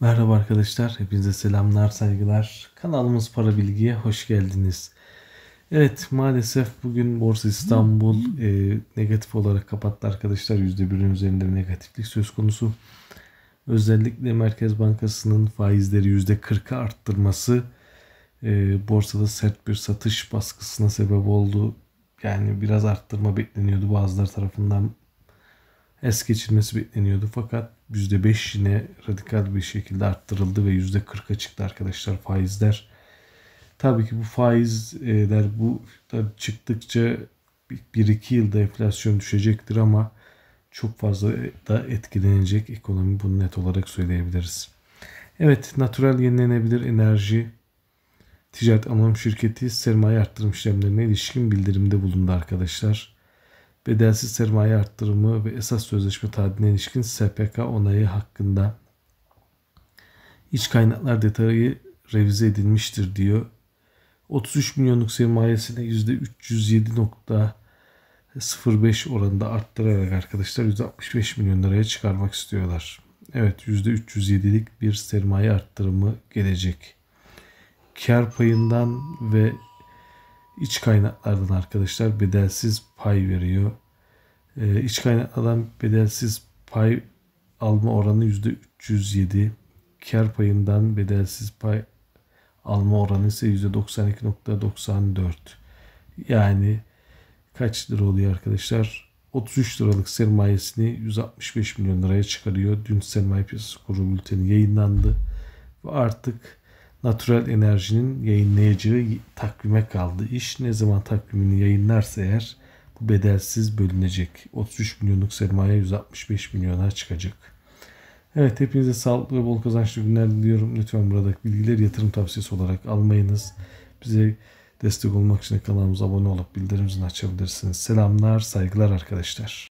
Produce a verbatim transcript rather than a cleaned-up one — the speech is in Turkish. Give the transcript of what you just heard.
Merhaba arkadaşlar, hepinize selamlar, saygılar. Kanalımız Para Bilgi'ye hoş geldiniz. Evet, maalesef bugün Borsa İstanbul e, negatif olarak kapattı arkadaşlar. yüzde birin üzerinde negatiflik söz konusu. Özellikle Merkez Bankası'nın faizleri yüzde kırk'a arttırması e, borsada sert bir satış baskısına sebep oldu. Yani biraz arttırma bekleniyordu, bazıları tarafından es geçirmesi bekleniyordu. Fakat yüzde beş yine radikal bir şekilde arttırıldı ve yüzde kırk'a çıktı arkadaşlar faizler. Tabii ki bu faizler bu çıktıkça bir iki yılda enflasyon düşecektir ama çok fazla da etkilenecek ekonomi, bunu net olarak söyleyebiliriz. Evet, natural yenilenebilir enerji ticaret anonim şirketi sermaye arttırım işlemlerine ilişkin bildirimde bulundu arkadaşlar. Bedelsiz sermaye arttırımı ve esas sözleşme tadiline ilişkin S P K onayı hakkında iç kaynaklar detayı revize edilmiştir diyor. otuz üç milyonluk sermayesine yüzde üç yüz yedi nokta sıfır beş oranında arttırarak arkadaşlar yüz altmış beş milyon liraya çıkarmak istiyorlar. Evet, yüzde üç yüz yedi'lik bir sermaye arttırımı gelecek. Kar payından ve iç kaynaklardan arkadaşlar bedelsiz pay veriyor. Ee, iç kaynaklardan bedelsiz pay alma oranı yüzde üç yüz yedi. Kar payından bedelsiz pay alma oranı ise yüzde doksan iki nokta doksan dört. Yani kaç lira oluyor arkadaşlar? otuz üç liralık sermayesini yüz altmış beş milyon liraya çıkarıyor. Dün sermaye piyasası kurulu bülteni yayınlandı. Ve artık natural enerjinin yayınlayacağı takvime kaldı iş. Ne zaman takvimini yayınlarsa eğer bu bedelsiz bölünecek. otuz üç milyonluk sermaye yüz altmış beş milyona çıkacak. Evet, hepinize sağlıklı ve bol kazançlı günler diliyorum. Lütfen buradaki bilgileri yatırım tavsiyesi olarak almayınız. Bize destek olmak için kanalımıza abone olup bildirimimizi açabilirsiniz. Selamlar, saygılar arkadaşlar.